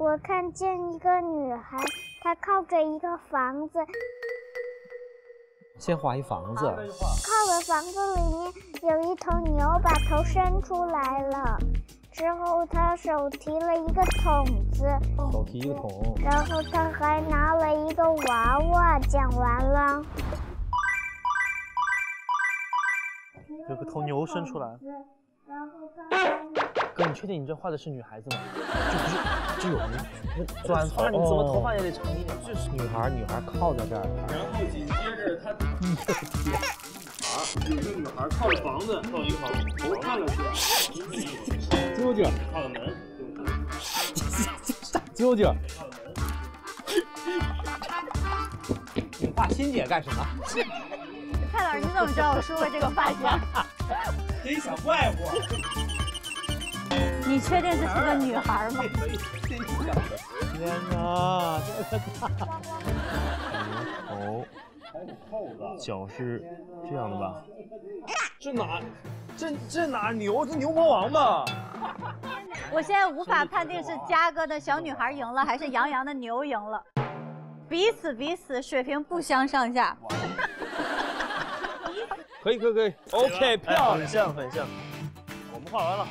我看见一个女孩，她靠着一个房子。先画一房子。靠着房子里面有一头牛，把头伸出来了。之后她手提了一个桶子。手提一个桶。然后她还拿了一个娃娃。讲完了。有个头牛伸出来。然后她。 哥，你确定你这画的是女孩子吗？这有人钻法，你怎么头发也得长一点？这是女孩靠在这儿。然后紧接着她，有个女孩靠着房子，靠一个房子，头探了出来，究竟靠着门，究竟你画欣姐干什么？蔡老师，你怎么知道我梳了这个发型？真想怪我。 你确定这是个女孩吗？天哪！头脚是这样的吧？这哪牛？这牛魔王吧？我现在无法判定是嘉哥的小女孩赢了，还是杨洋的牛赢了。彼此水平不相上下。可以 ，OK， 漂亮，很像。我们画完了。